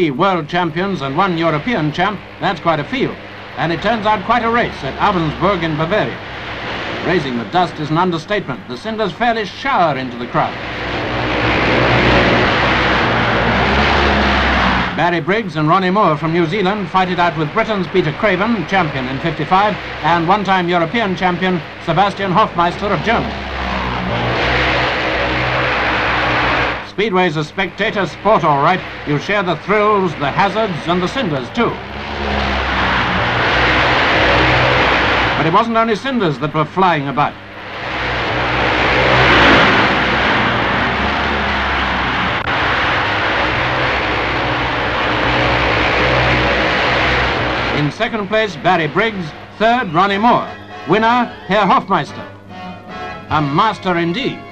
three world champions and one European champ, that's quite a field. And it turns out quite a race at Adensburg in Bavaria. Raising the dust is an understatement. The cinders fairly shower into the crowd. Barry Briggs and Ronnie Moore from New Zealand fight it out with Britain's Peter Craven, champion in '55, and one-time European champion Sebastian Hofmeister of Germany. Speedway's a spectator sport, all right. You share the thrills, the hazards, and the cinders, too. But it wasn't only cinders that were flying about. In second place, Barry Briggs. Third, Ronnie Moore. Winner, Herr Hofmeister. A master indeed.